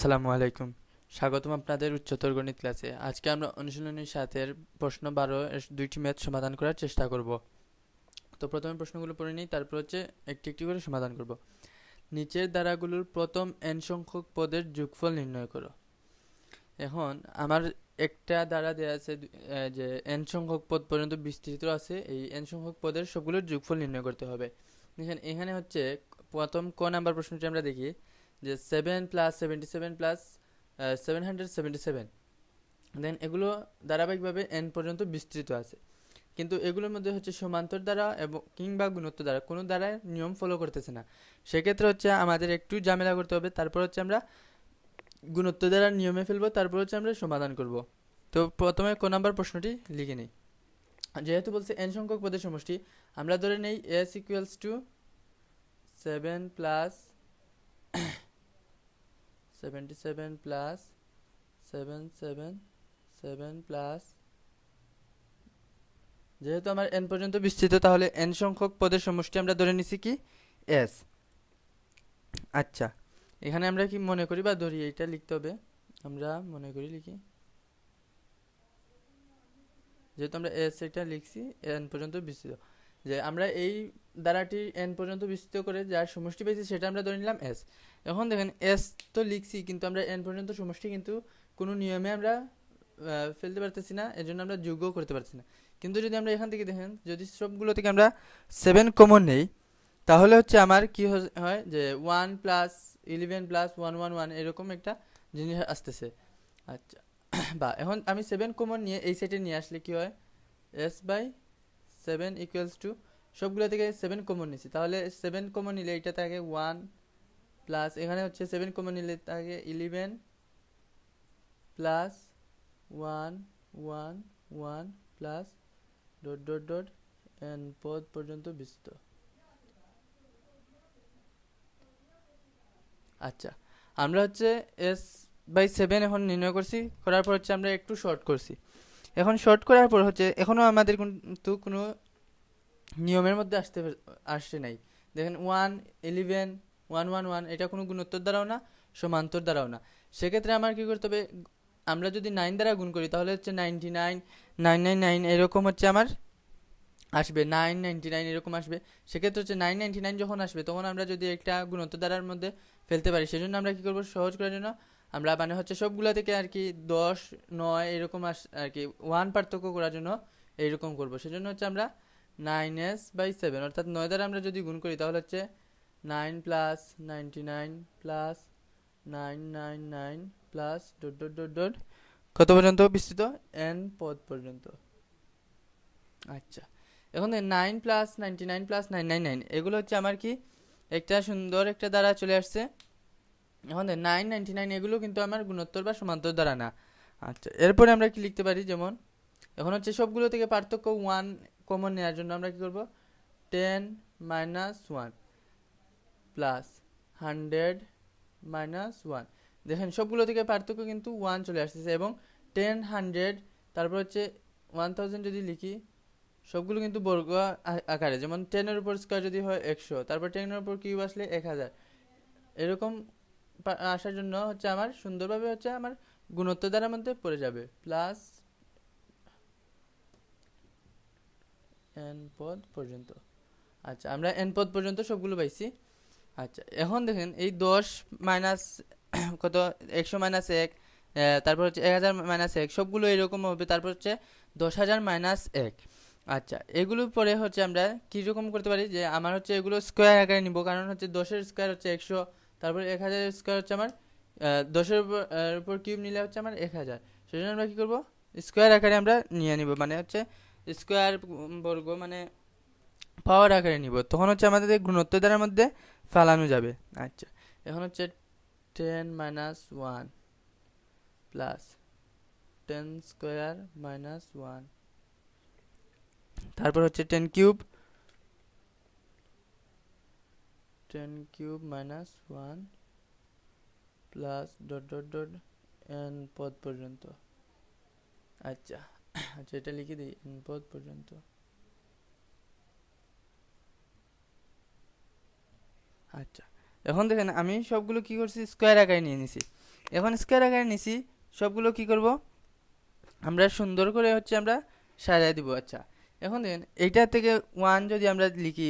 আসসালামু আলাইকুম, স্বাগতম আপনাদের উচ্চতর গণিত ক্লাসে। আজকে আমরা অনুশীলনী 7-এর প্রশ্ন 12 এর দুইটি ম্যাথ সমাধান করার চেষ্টা করব। তো প্রথমে প্রশ্নগুলো পড়ে নিই, তারপর একটি একটি করে সমাধান করব। নিচের ধারাগুলোর প্রথম n সংখ্যক পদের যোগফল নির্ণয় করো। এখন আমার একটা ধারা দেয়া আছে যে n সংখ্যক পদ পর্যন্ত বিস্তৃত আছে, এই n সংখ্যক পদের সবগুলোর যোগফল নির্ণয় করতে হবে। এখানে প্রথম ক নাম্বার প্রশ্নটি আমরা দেখি যে 7 + 77 + 777, দেন এগুলো ধারাবাহিকভাবে n পর্যন্ত বিস্তৃত আছে, কিন্তু এগুলোর মধ্যে সমান্তর দ্বারা এবং কিংবা গুণোত্তর দ্বারা কোনো দ্বারাই নিয়ম ফলো করতেছে না। সেক্ষেত্রে আমাদের একটু ঝামেলা করতে হবে, তারপর আমরা গুণোত্তর দ্বারা নিয়মে ফেলবো, তারপর আমরা সমাধান করব। তো প্রথমে ক নাম্বার প্রশ্নটি লিখে নিই। যেহেতু বলছে n সংখ্যক পদের সমষ্টি, আমরা ধরে নেই s ইকুয়ালস টু 7 + 77 + 777 + যেহেতু আমার n পর্যন্ত বিস্তৃত, তাহলে n সংখ্যক পদের সমষ্টি আমরা ধরে নিছি কি s। আচ্ছা, এখানে আমরা কি মনে করি বা ধরি, এটা লিখতে হবে। আমরা মনে করি লিখি, যেহেতু আমরা s এটা লিখছি n পর্যন্ত বিস্তৃত, যে আমরা এই ধারাটি n পর্যন্ত বিস্তৃত করে যার সমষ্টি পেয়েছি সেটা আমরা ধরে নিলাম s। এখন দেখেন s তো লিখছি, কিন্তু আমরা n পর্যন্ত সমষ্টি কিন্তু কোনো নিয়মে আমরা ফেলতে পারতেছি না, এজন্য আমরা যোগও করতে পারছি না। কিন্তু যদি আমরা এখান থেকে দেখেন, যদি সবগুলো থেকে আমরা 7 কমন নেই, তাহলে আমার কি হয় যে 1 + 11 + 1 এরকম একটা জিনিস আসতেছে। আচ্ছা, বা এখন আমি 7 কমন নিয়ে এই সেটে নিয়ে আসলে কি হয়, s/7 ইকুয়ালস টু সবগুলো থেকে 7 কমন নিয়েছি, তাহলে 7 কমন নিলে এটা থাকে 1 প্লাস, এখানে 7 কমন নিলে থাকে 11 + 1 + ... n পদ পর্যন্ত বিস্তৃত। আচ্ছা, আমরা s/7 এখন নির্ণয় করছি, করার পর আমরা একটু শর্ট করছি। এখন শর্ট করার পর এখনো আমাদের কিন্তু কোনো নিয়মের মধ্যে আসে নাই। দেখেন 1 11 1 1 1 এটা কোনো গুণোত্তর দ্বারাও না, সমান্তর দ্বারাও না। সেক্ষেত্রে আমার কি করতে হবে, আমরা যদি 9 দ্বারা গুণ করি তাহলে 99 999 এরকম আমার আসবে, 999 এরকম আসবে। সেক্ষেত্রে 999 যখন আসবে, তখন আমরা যদি একটা গুণোত্তর দ্বারার মধ্যে ফেলতে পারি, সেজন্য আমরা কি করব, সহজ করার জন্য আমরা মানে সবগুলা থেকে 10 9 এরকম ওয়ান পার্থক্য করার জন্য এইরকম করব। সেজন্য আমরা 9s/7 অর্থাৎ 9 দ্বারা আমরা যদি গুণ করি, তাহলে 9 + 99 + 999 + ... কত পর্যন্ত বিস্তৃত, n পদ পর্যন্ত। আচ্ছা, এখন 9 + 99 + 999 এগুলো আমার কি একটা সুন্দর একটা দ্বারা চলে আসছে। এখন 999 এগুলো কিন্তু আমার গুণোত্তর বা সমান্তর দ্বারা না। আচ্ছা, এরপরে আমরা কি লিখতে পারি, যেমন এখন সবগুলো থেকে পার্থক্য 1 কমন নেওয়ার জন্য আমরা কি করব, 10 - 1 + 100 - 1। দেখেন সবগুলো থেকে পার্থক্য কিন্তু 1 চলে আসতেছে, এবং 10 100 তারপর 1000 যদি লিখি, সবগুলো কিন্তু বর্গ আকারে, যেমন 10 এর উপর স্কয়ার যদি হয় 100, তারপর 10 এর উপর কিউব আসলে 1000, এরকম আসার জন্য আমার সুন্দরভাবে আমার গুণোত্তর দ্বারা মধ্যে পড়ে যাবে প্লাস n পদ পর্যন্ত। আচ্ছা, আমরা n পদ পর্যন্ত সবগুলো পাইছি। আচ্ছা, এখন দেখেন এই 10 - কত 100 - 1, তারপর 1000 - 1 সবগুলো এরকম হবে, তারপর 10000 - 1। আচ্ছা, এগুলো পরে আমরা কিরকম করতে পারি, যে আমার এগুলো স্কোয়ার আকারে নিব, কারণ 10-এর স্কোয়ার 100, তারপর 1000-এর স্কোয়ার আমার 10-এর উপর কিউব নিলে আমার 1000। সেজন্য আমরা কি করব, স্কোয়ার আকারে আমরা নিয়ে নিব, মানে স্কোয়ার বর্গ মানে পাওয়ার আকারে নিব, তখন আমাদের গুণোত্তর দ্বারার মধ্যে ফালানো যাবে। আচ্ছা, এখন 10 - 1 + 10² - 1, তারপর 10³ - 1 + ... n পদ পর্যন্ত। আচ্ছা, এটা লিখে দিই, n পদ পর্যন্ত। আচ্ছা, এখন দেখেন আমি সবগুলো কি করছি, স্কয়ার আকারে নিয়ে নিছি। এখন স্কয়ার আকারে নিছি সবগুলো কি করব আমরা সুন্দর করে হচ্ছে আমরা সাজায় দিব। আচ্ছা এখন দেখেন এইটা থেকে 1 যদি আমরা লিখি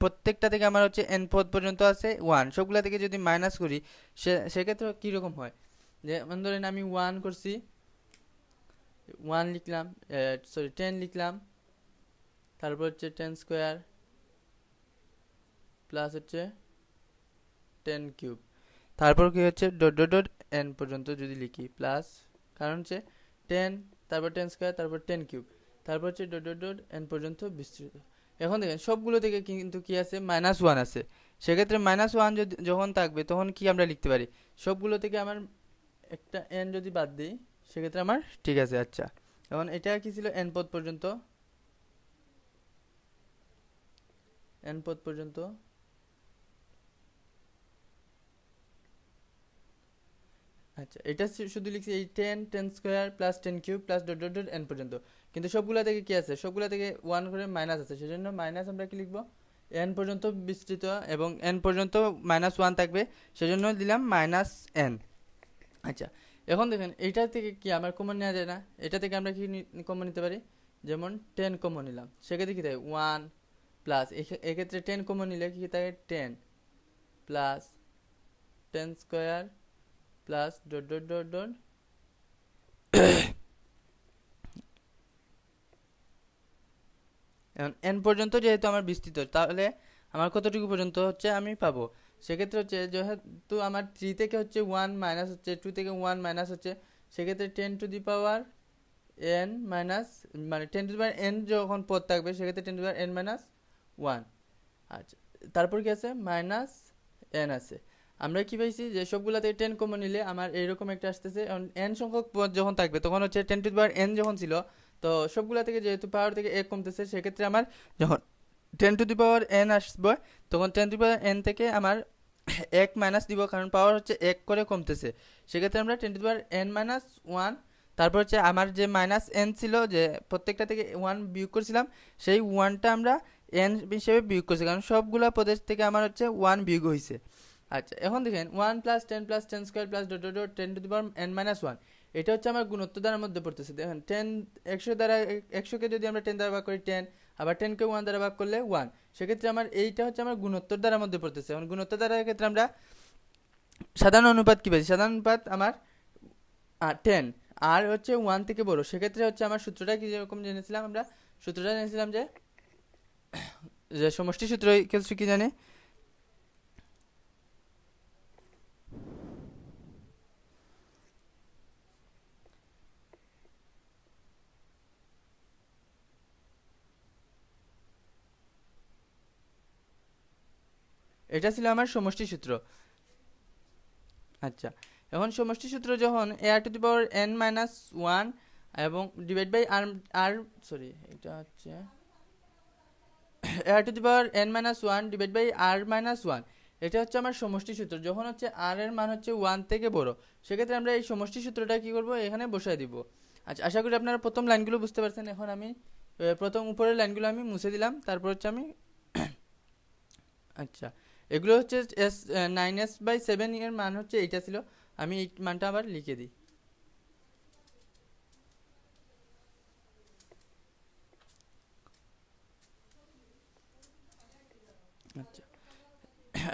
প্রত্যেকটা থেকে আমার হচ্ছে n পদ পর্যন্ত আছে 1 সবগুলা থেকে যদি মাইনাস করি সেক্ষেত্রে কি রকম হয় যে ধরেন আমি 1 করছি 1 লিখলাম সরি 10 লিখলাম তারপর হচ্ছে 10 স্কয়ার প্লাস হচ্ছে 10 কিউব তারপর কি হচ্ছে ডট ডট ডট n পর্যন্ত যদি লিখি প্লাস কারণ হচ্ছে 10 তারপর 10 স্কয়ার তারপর 10 কিউব তারপর হচ্ছে ডট ডট ডট n পর্যন্ত বিস্তৃত। এখন দেখেন সবগুলো থেকে কিন্তু কি আছে -1 আছে সেক্ষেত্রে -1 যদি যখন থাকবে তখন কি আমরা লিখতে পারি সবগুলো থেকে আমার একটা n যদি বাদ দেই সেক্ষেত্রে আমার ঠিক আছে। আচ্ছা এখন এটা কি ছিল n পদ পর্যন্ত আচ্ছা এটা শুধু লিখছি এই 10 10 square plus 10 cube plus dot dot dot n পর্যন্ত কিন্তু সবগুলা থেকে কি আছে সবগুলা থেকে 1 করে মাইনাস আছে সেজন্য মাইনাস আমরা কি লিখব n পর্যন্ত বিস্তৃত এবং n পর্যন্ত -1 থাকবে সেজন্য দিলাম -n। আচ্ছা এখন দেখেন এটা থেকে কি আমার কমন নেওয়া যায় না এটা থেকে আমরা কি কমন নিতে পারি যেমন 10 কমন নিলাম সেক্ষেত্রে কি থাকে 1 প্লাস এই ক্ষেত্রে 10 কমন নিলে কি থাকে 10 plus 10 square plus dot dot dot dot এখন n পর্যন্ত যেহেতু আমার বিস্তৃত তাহলে আমার কতটুকু পর্যন্ত হচ্ছে আমি পাবো সেক্ষেত্রে হচ্ছে যেহেতু আমার 3 থেকে হচ্ছে 1 মাইনাস হচ্ছে 2 থেকে 1 মাইনাস হচ্ছে সেক্ষেত্রে 10 to the power n minus মানে 10 টু দি পাওয়ার n যখন পদ থাকবে সেক্ষেত্রে 10 to the power n minus 1। আচ্ছা তারপর কি আছে -n আছে আমরা কি পাইছি যে সবগুলাতে 10 কমন নিলে আমার এইরকম একটা আসতেছে n সংখ্যক পদ যখন থাকবে তখন হচ্ছে 10 টু দি পাওয়ার n যখন ছিল তো সবগুলা থেকে যেহেতু পাওয়ার থেকে 1 কমতেছে সেক্ষেত্রে আমার যখন 10 টু দি পাওয়ার n আসবে তখন 10 টু দি পাওয়ার n থেকে আমার 1 মাইনাস দিব কারণ পাওয়ার হচ্ছে 1 করে কমতেছে সেক্ষেত্রে আমরা 10 to the power n minus 1 তারপর হচ্ছে আমার যে -n ছিল যে প্রত্যেকটা থেকে 1 বিয়োগ করেছিলাম সেই 1টা আমরা n হিসেবে বিয়োগ করছি কারণ সবগুলা পদের থেকে আমার হচ্ছে 1 বিয়োগ হইছে। আচ্ছা এখন দেখেন 1 + 10 + 10 square + dot dot 10 to the power n - 1 এটা হচ্ছে আমার গুণোত্তর দ্বারার মধ্যে পড়তেছে দেখেন 10 100 দ্বারা 100 কে যদি আমরা 10 দ্বারা ভাগ করি 10 আবার 10 কে 1 দ্বারা ভাগ করলে 1 সেক্ষেত্রে আমার এইটা হচ্ছে আমার গুণোত্তর দ্বারার মধ্যে পড়তেছে। এখন গুণোত্তর দ্বারার ক্ষেত্রে আমরা সাধারণ অনুপাত কি পাই সাধারণ অনুপাত আমার 10 আর হচ্ছে 1 থেকে বড় সেক্ষেত্রে হচ্ছে আমার সূত্রটা কি যেরকম জেনেছিলাম আমরা সূত্রটা জেনেছিলাম যে সমষ্টি সূত্র কি জানি এটা ছিল আমার সমষ্টি সূত্র। আচ্ছা এখন সমষ্টি সূত্র যখন a to the power n - 1 এবং ডিভাইড বাই r সরি এটা হচ্ছে a to the power n - 1 divide by r - 1 এটা হচ্ছে আমার সমষ্টি সূত্র যখন হচ্ছে r এর মান হচ্ছে 1 থেকে বড় সেক্ষেত্রে আমরা এই সমষ্টি সূত্রটা কি করব এখানে বসায় দিব। আচ্ছা আশা করি আপনারা প্রথম লাইনগুলো বুঝতে পারছেন এখন আমি প্রথম উপরের লাইনগুলো আমি মুছে দিলাম তারপর হচ্ছে আমি আচ্ছা এগুলো হচ্ছে 9s/7 এর মান হচ্ছে এইটা ছিল আমি এই মানটা আবার লিখে দিই আচ্ছা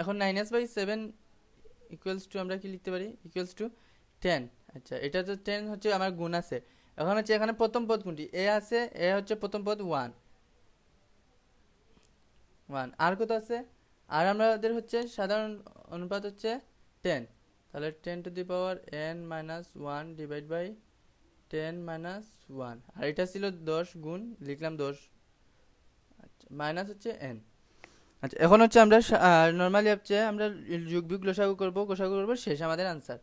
এখন 9s/7 ইকুয়ালস টু আমরা কি লিখতে পারি ইকুয়ালস টু 10। আচ্ছা এটা তো 10 হচ্ছে আমার গুণ আছে এখন হচ্ছে এখানে প্রথম পদ কোনটি a আছে a হচ্ছে প্রথম পদ 1 আর কত আছে আর আমাদের হচ্ছে সাধারণ অনুপাত হচ্ছে 10 তাহলে 10 to the power n - 1 divide by 10 - 1 আর এটা ছিল 10 গুণ লিখলাম 10 আচ্ছা মাইনাস হচ্ছে n। আচ্ছা এখন হচ্ছে আমরা নরমালি হচ্ছে আমরা যোগ বিয়োগ লসাগু করব শেষ আমাদের आंसर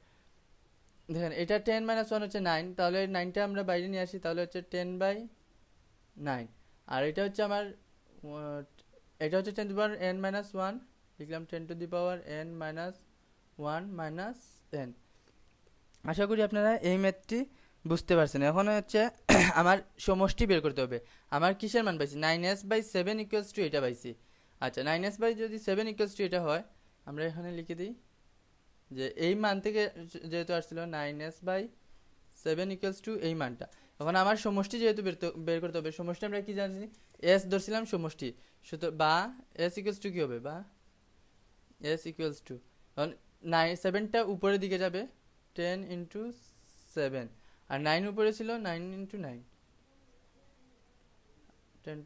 দেখেন এটা 10 - 1 হচ্ছে 9 তাহলে 9টা আমরা বাইরে নিয়ে আসি তাহলে হচ্ছে 10/9 আর এটা হচ্ছে আমার এটা হচ্ছে 10 টু দি পাওয়ার n - 1 লিখলাম 10 to the power n - 1 - n। আশা করি আপনারা এই ম্যাথটি বুঝতে পারছেন এখন হচ্ছে আমার সমষ্টি বের করতে হবে আমার কিসের মান পাইছি 9s/7 = এটা পাইছি। আচ্ছা 9s/7 = এটা হয় আমরা এখানে লিখে দিই যে এই মান থেকে যেহেতু আসছিল 9s/7 = এই মানটা। এখন আমার সমষ্টি যেহেতু বের করতে হবে, সমষ্টি আমরা কি জানি s ধরছিলাম সমষ্টি, সুতরাং বা s = কি হবে, বা s = এখন 7টা উপরের দিকে যাবে 10 × 7 আর 9 উপরে ছিল 9 × 9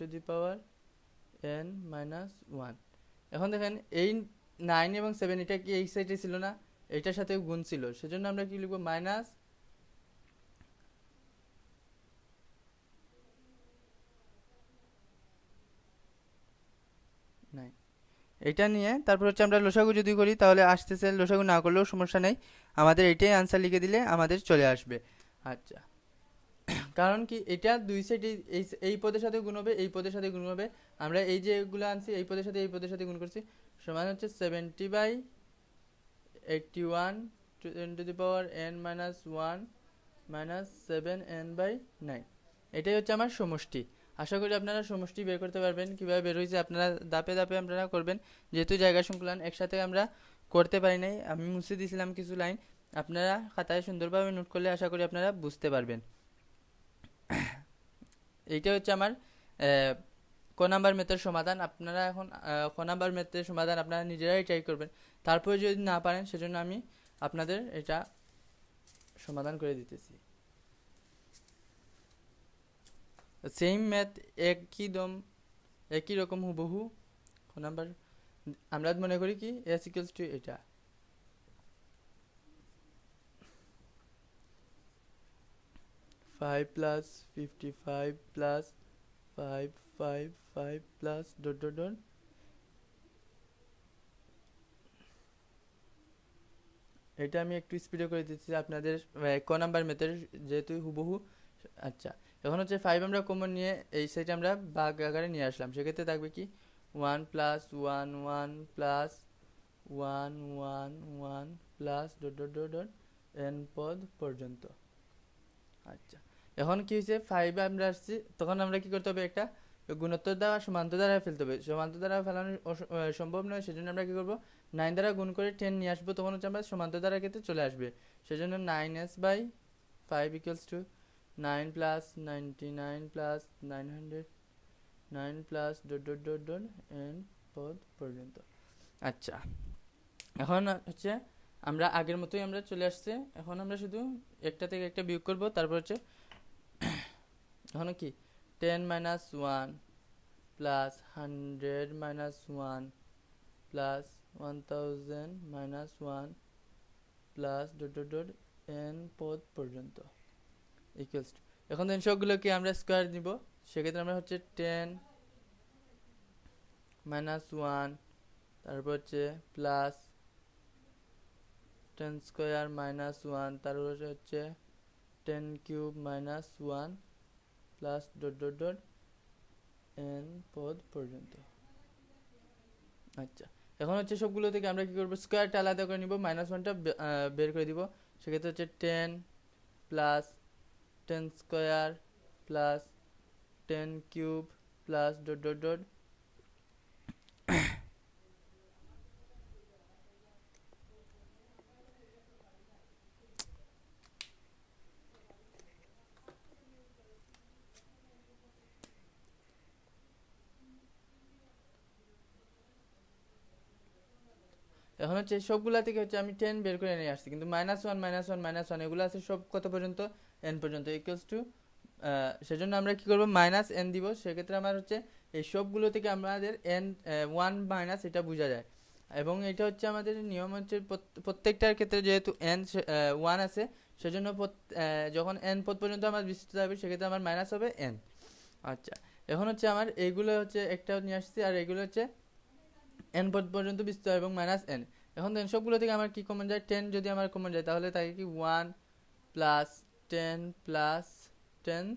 10^n-1। এখন দেখেন এই 9 এবং 7 এটা কি এই সাইডে ছিল না, এটার সাথে গুণ ছিল, সেজন্য আমরা কি লিখব -9 এটা নিয়ে তারপর হচ্ছে আমরা লসাগু যদি করি তাহলে আসতেছে, লসাগু না করলেও সমস্যা নেই, আমাদের এটাই আনসার লিখে দিলে আমাদের চলে আসবে। আচ্ছা কারণ কি এটা দুই সাইডে এই পদের সাথে গুণ হবে, এই পদের সাথে গুণ হবে, আমরা এই যেগুলো আনছি এই পদের সাথে এই পদের সাথে গুণ করছি, সমান হচ্ছে 70/81 10^n-1 - 7n/9। এটাই হচ্ছে আমার সমষ্টি। আশা করি আপনারা সমষ্টি বের করতে পারবেন। কীভাবে বের হয়েছে আপনারা দাপে দাপে আপনারা করবেন, যেহেতু জায়গা সংকুলন একসাথে আমরা করতে পারি নাই, আমি মুছে দিয়েছিলাম কিছু লাইন, আপনারা খাতায় সুন্দরভাবে নোট করলে আশা করি আপনারা বুঝতে পারবেন। এইটা হচ্ছে আমার ক নাম্বার ম্যাথের সমাধান। আপনারা এখন ক নাম্বার ম্যাথের সমাধান আপনারা নিজেরাই ট্রাই করবেন, তারপরে যদি না পারেন সেজন্য আমি আপনাদের এটা সমাধান করে দিতেছি। সেম ম্যাথ একই রকম হুবহু ক নাম্বার আমরা মনে করি কি s = এটা, (5 + 55 + 5 + 5 + ... এটা আমি একটু স্পিডে করে দিচ্ছি আপনাদের ক নাম্বার ম্যাথের যেহেতু হুবহু। আচ্ছা এখন হচ্ছে 5 আমরা কমন নিয়ে এই সাইডে আমরা ভাগ আকারে নিয়ে আসলাম, সেক্ষেত্রে থাকবে কি 1 + 1 1 + 1 1 1 + ... n পদ পর্যন্ত। আচ্ছা এখন কি হয়েছে 5 আমরা আসছি, তখন আমরা কি করতে হবে একটা গুণোত্তর দ্বারা সমান্তর দ্বারা ফেলতে হবে, সমান্তর দ্বারা ফেলানো সম্ভব নয়, সেজন্য আমরা কি করব 9 দ্বারা গুণ করে 10 নিয়ে আসবো, তখন হচ্ছে আমরা সমান্তর দ্বারা ক্ষেত্রে চলে আসবে, সেজন্য 9s/5 = 9 + 99 + 900 9 + ... n পদ পর্যন্ত। আচ্ছা এখন হচ্ছে আমরা আগের মতোই আমরা চলে আসছে, এখন আমরা শুধু একটা থেকে একটা বিয়োগ করব, তারপর হচ্ছে এখন কি 10 − 1 + 100 − 1 + 1000 − 1 + ... n পদ পর্যন্ত ইকুয়ালস। এখন এই সবগুলোকে আমরা স্কয়ার নিব, সেক্ষেত্রে আমরা হচ্ছে 10 − 1 তারপর হচ্ছে প্লাস 10² − 1 তারপর হচ্ছে 10³ − 1 + ... n পদ পর্যন্ত। আচ্ছা এখন হচ্ছে সবগুলো থেকে আমরা কি করব স্কয়ারটা আলাদা করে নিব, -1টা বের করে দিব, সেক্ষেত্রে হচ্ছে 10 + 10² + 10³ + ... এখন হচ্ছে সবগুলা থেকে হচ্ছে আমি 10 বের করে নিয়ে আসছি, কিন্তু -1 এগুলো আছে সব কত পর্যন্ত, n পর্যন্ত = সেজন্য আমরা কি করব -n দিব, সেক্ষেত্রে আমার হচ্ছে এই সবগুলো থেকে আমাদের n 1 - এটা বোঝা যায়, এবং এটা হচ্ছে আমাদের নিয়ম হচ্ছে প্রত্যেকটার ক্ষেত্রে যেহেতু n 1 আছে সেজন্য যখন n পদ পর্যন্ত আমার বিস্তৃত হবে সেক্ষেত্রে আমার মাইনাস হবে n। আচ্ছা এখন হচ্ছে আমার এইগুলো হচ্ছে একটা নিয়ে আসছি আর এগুলো হচ্ছে n পদ পর্যন্ত বিস্তৃত এবং -n। এখন দেখেন সবগুলো থেকে আমার কি কমন যায়, 10 যদি আমার কমন যায় তাহলে থাকে কি 1 + 10 + 10²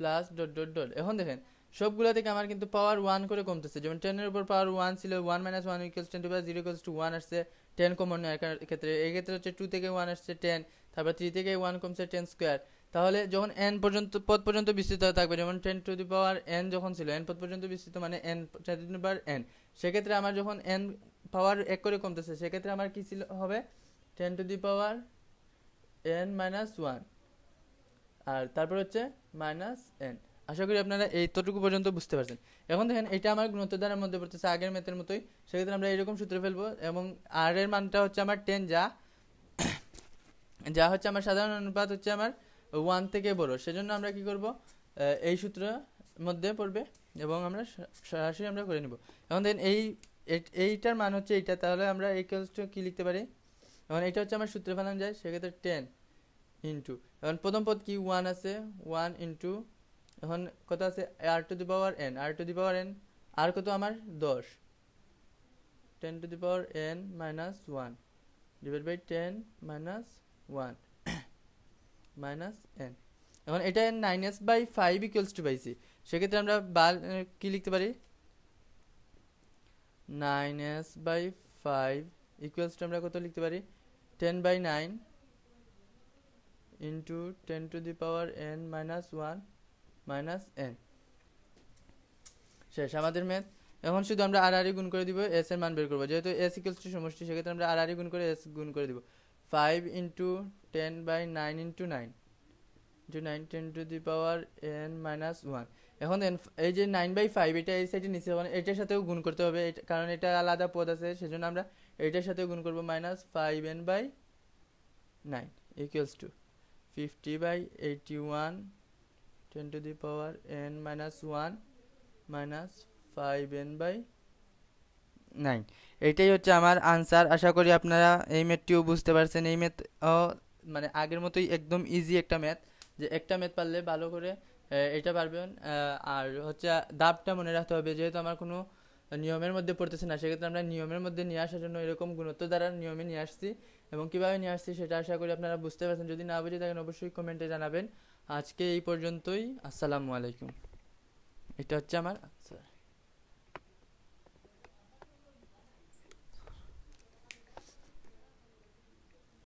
+ ... এখন দেখেন সবগুলো থেকে আমার কিন্তু পাওয়ার 1 করে কমতেছে, যেমন 10 এর উপর পাওয়ার 1 ছিল 1 - 1 = 10^0 = 1 আসছে 10 কমন নেওয়ার ক্ষেত্রে, এই ক্ষেত্রে হচ্ছে 2 থেকে 1 আসছে 10, তারপর 3 থেকে 1 কমছে 10², তাহলে যখন n পর্যন্ত পদ পর্যন্ত বিস্তৃত থাকবে, যেমন 10^n যখন ছিল n পদ পর্যন্ত বিস্তৃত মানে n, সেক্ষেত্রে আমার যখন n পাওয়ার এক করে কমতেছে, সেক্ষেত্রে আমার কি ছিল হবে 10^(n-1) আর তারপর হচ্ছে -n। আশা করি আপনারা এইটুকু পর্যন্ত বুঝতে পারছেন। এখন দেখেন এটা আমার গুণোত্তর দ্বারার মধ্যে পড়তেছে আগের ম্যাথের মতোই, সেক্ষেত্রে আমরা এরকম সূত্রে ফেলবো এবং আর এর মানটা হচ্ছে আমার 10, যা হচ্ছে আমার সাধারণ অনুপাত হচ্ছে আমার 1 থেকে বড়, সেজন্য আমরা কি করব এই সূত্রের মধ্যে পড়বে এবং আমরা সরাসরি আমরা করে নিব। এখন দেখেন এইটার মান হচ্ছে এইটা, তাহলে আমরা এই ইকুয়ালসটা কি লিখতে পারি, এখন এটা হচ্ছে আমার সূত্রে ফেলানো যায়, সেক্ষেত্রে 10 এখন প্রথম পদ কি 1 আছে, 1 এখন কত আছে r^n, r^n আর কত আমার 10 10^(n-1) -10 - 1 - n। এখন এটা -5 = 2 পাইছি, সেক্ষেত্রে আমরা কি লিখতে পারি 9s/5 = আমরা কত লিখতে পারি 10/9 10^(n-1) -n। শেষ আমাদের ম্যাথ। এখন শুধু আমরা আর গুণ করে দিব, s এর মান বের করব, যেহেতু s = সমষ্টি সেক্ষেত্রে আমরা আর গুণ করে s গুণ করে দিব 5 × 10/9 × 9 10^(n-1) এখন এই যে 9/5 এটা এই সাইডে নিচে হবে, এটার সাথেও গুণ করতে হবে কারণ এটা আলাদা পদ আছে, সেজন্য আমরা এটার সাথেও গুণ করব -5n/9 = 50/81 10^(n-1) - 5n/9। এটাই হচ্ছে আমার আনসার। আশা করি আপনারা এই ম্যাথটিও বুঝতে পারছেন। এই ম্যাথ মানে আগের মতোই একদম ইজি একটা ম্যাথ, যে একটা ম্যাথ পারলে ভালো করে এটা পারবেন। আর হচ্ছে দাবটা মনে রাখতে হবে, যেহেতু আমার কোনো নিয়মের মধ্যে পড়তেছে না সেক্ষেত্রে আমরা নিয়মের মধ্যে নিয়ে আসার জন্য এরকম গুণোত্তর দ্বারা নিয়মে নিয়ে আসছি এবং কীভাবে নিয়ে আসছি সেটা আশা করি আপনারা বুঝতে পারছেন। যদি না বুঝে থাকেন অবশ্যই কমেন্টে জানাবেন। আজকে এই পর্যন্তই। আসসালামু আলাইকুম। এটা হচ্ছে আমার